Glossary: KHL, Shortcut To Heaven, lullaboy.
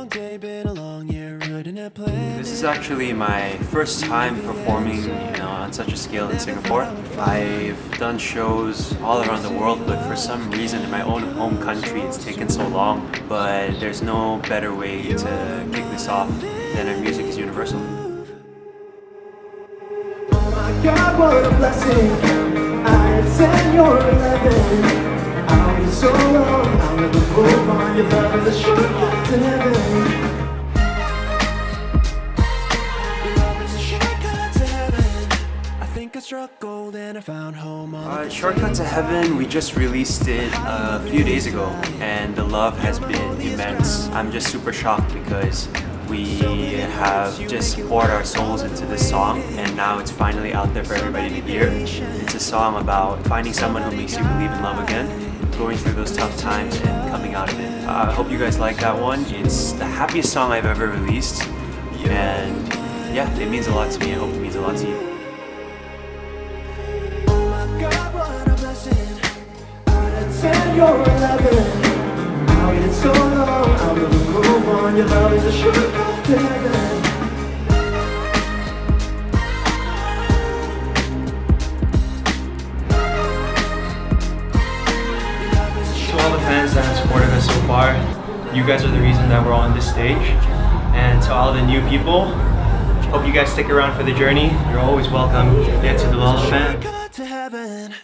long day, been a long year, rooting a plan. This is actually my first time performing, on such a scale in Singapore. I've done shows all around the world, but for some reason in my own home country it's taken so long. But there's no better way to kick this off than our music is universal. Oh my God, what a blessing! I said you're 11. I was so long, I'll never go by. Your love is a shortcut to heaven. Shortcut To Heaven, we just released it a few days ago, and the love has been immense. I'm just super shocked because we have just poured our souls into this song, and now it's finally out there for everybody to hear. It's a song about finding someone who makes you believe in love again, going through those tough times and coming out of it. I hope you guys like that one. It's the happiest song I've ever released, and yeah, it means a lot to me. I hope it means a lot to you. You're 11. I waited so long. I'll never move on. Your love is a shortcut to heaven. To all the fans that have supported us so far, you guys are the reason that we're on this stage. And to all the new people, hope you guys stick around for the journey. You're always welcome. Yeah, to the lullaboy.